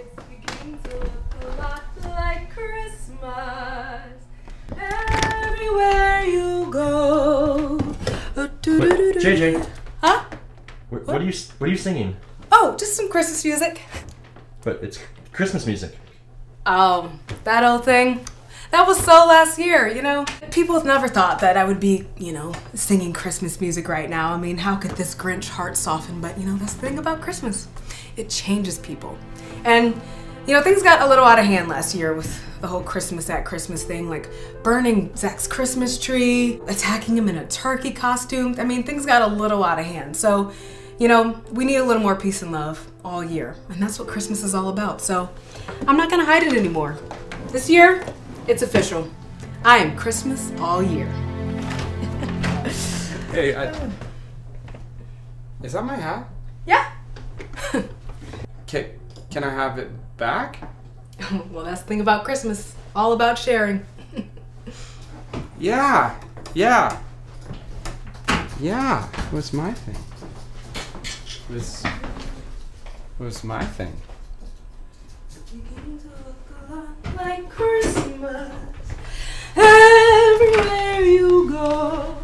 it's beginning to look a lot like Christmas. Everywhere you go. Wait, JJ. Huh? What are you singing? Oh, just some Christmas music. But it's Christmas music. Oh, that old thing. That was so last year, you know? People have never thought that I would be, you know, singing Christmas music right now. I mean, how could this Grinch heart soften? But, you know, this thing about Christmas, it changes people. And, you know, things got a little out of hand last year with the whole Christmas at Christmas thing, like burning Zach's Christmas tree, attacking him in a turkey costume. I mean, things got a little out of hand. So, you know, we need a little more peace and love all year. And that's what Christmas is all about. So I'm not gonna hide it anymore. This year, it's official. I am Christmas all year. Hey, is that my hat? Yeah. Can I have it back? Well, that's the thing about Christmas. All about sharing. Yeah. What's my thing? This was my thing. Beginning to look a lot like Christmas. Everywhere you go.